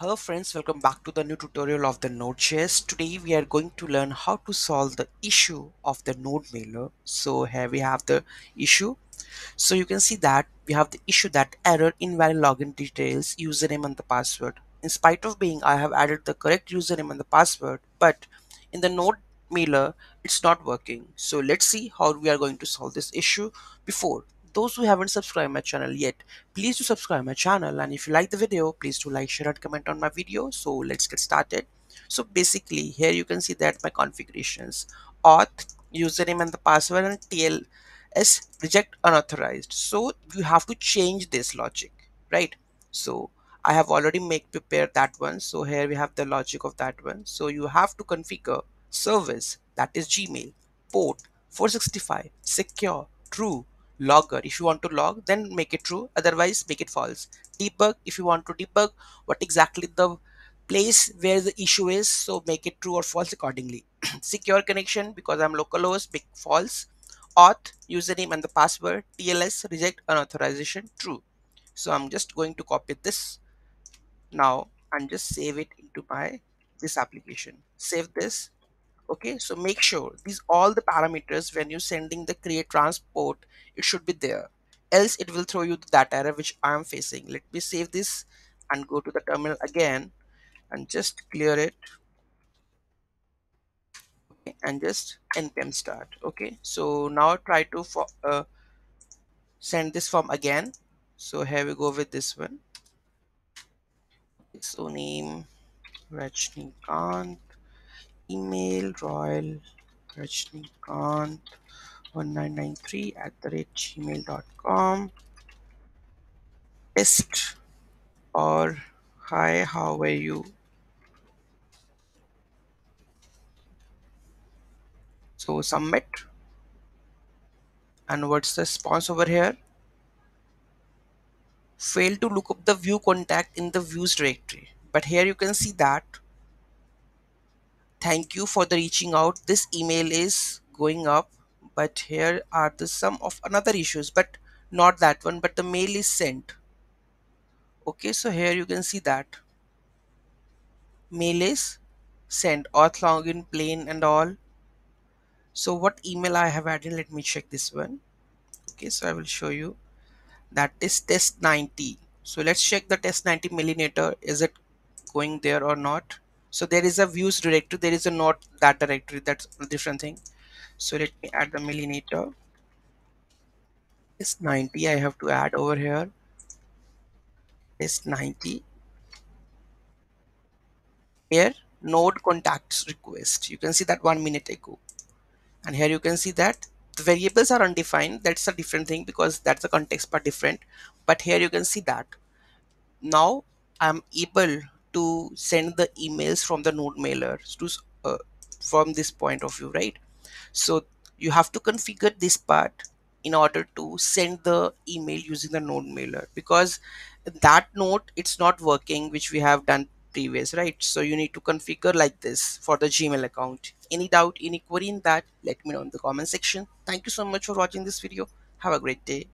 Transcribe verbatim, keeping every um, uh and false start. Hello friends, welcome back to the new tutorial of the Node.js. Today we are going to learn how to solve the issue of the NodeMailer. So here we have the issue. So you can see that we have the issue that error invalid login details, username and the password. In spite of being I have added the correct username and the password, but in the NodeMailer it's not working. So let's see how we are going to solve this issue. Before those who haven't subscribed my channel yet, please do subscribe my channel, and if you like the video, please do like, share and comment on my video. So let's get started. So basically here you can see that my configurations: auth, username and the password, and T L S reject unauthorized. So you have to change this logic, right? So I have already make prepared that one. So here we have the logic of that one. So you have to configure service, that is Gmail, port four sixty-five, secure, true, logger if you want to log, then make it true, otherwise make it false, debug if you want to debug what exactly the place where the issue is, so make it true or false accordingly. Secure connection, because I'm localhost, make false. Auth, username and the password, T L S reject unauthorization, true. So I'm just going to copy this now and just save it into my this application. Save this. Okay, so make sure these all the parameters when you're sending the create transport, it should be there, else it will throw you that error which I am facing. Let me save this and go to the terminal again and just clear it. Okay, and just npm start. Okay, so now try to for, uh, send this form again. So here we go with this one. So name Rajnikant, email Royal Rajnikant one nine nine three at the rate gmail dot com. Test or hi, how are you? So submit, and what's the response over here? Fail to look up the view contact in the views directory, but here you can see that thank you for the reaching out, this email is going up, but here are the some of another issues, but not that one, but the mail is sent. Okay, so here you can see that mail is sent, auth login plain and all. So what email I have added, let me check this one. Okay, so I will show you, that is test ninety. So let's check the test ninety millinator, is it going there or not? So there is a views directory, there is a not that directory, that's a different thing. So let me add the millinator. Test ninety I have to add over here. Test ninety. Here node contacts request. You can see that one minute ago. And here you can see that the variables are undefined. That's a different thing because that's the context part different. But here you can see that now I'm able to send the emails from the NodeMailer to uh, from this point of view, right? So you have to configure this part in order to send the email using the NodeMailer, because that node it's not working, which we have done previous, right? So you need to configure like this for the Gmail account. Any doubt, any query in that, let me know in the comment section. Thank you so much for watching this video. Have a great day.